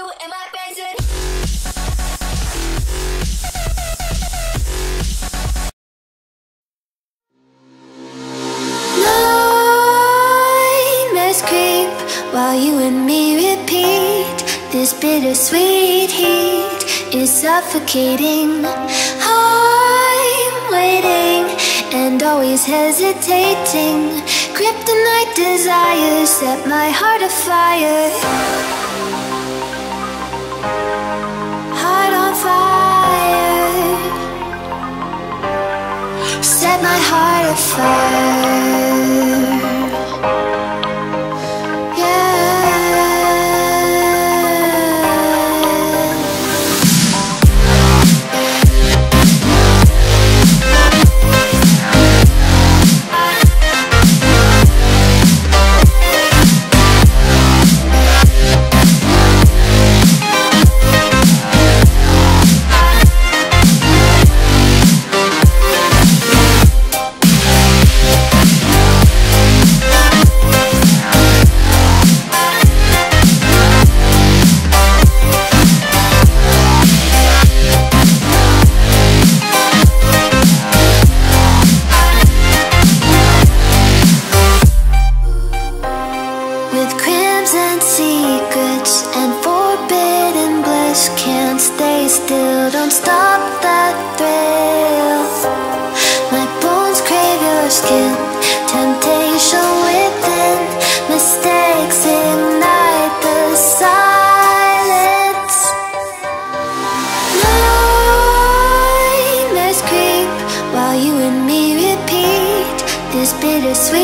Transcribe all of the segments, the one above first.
you in my face. Nightmares creep while you and me repeat. This bittersweet heat is suffocating. I'm waiting and always hesitating. Kryptonite desires set my heart afire. Heart on fire. Set my heart afire.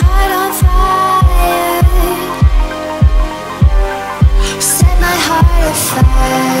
Heart on fire. Set my heart afire.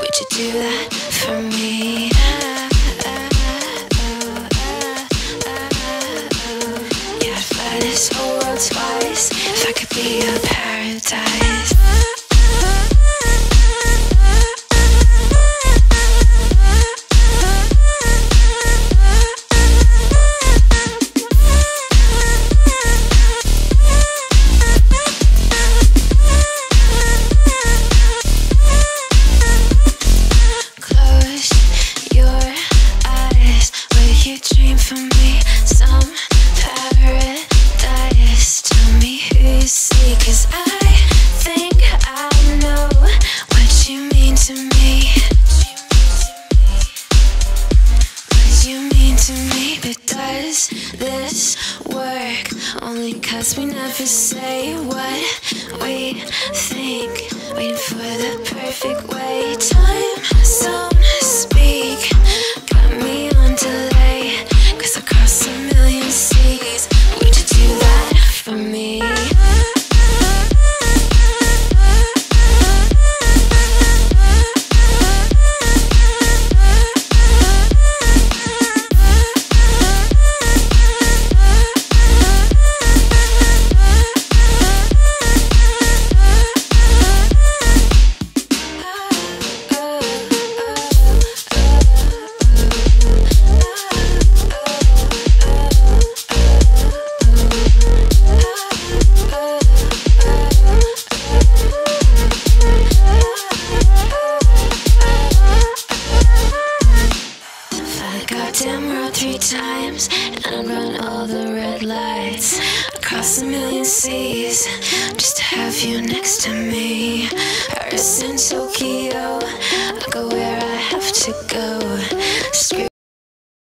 Would you do that for me? this work only cause we never say what we think, waiting for the perfect way. Time so to speak got me on delay, cause I crossed a million seas. Would you do that for me? Damn, road 3 times, and I'd run all the red lights across a million seas just to have you next to me. Paris and Tokyo, I go where I have to go.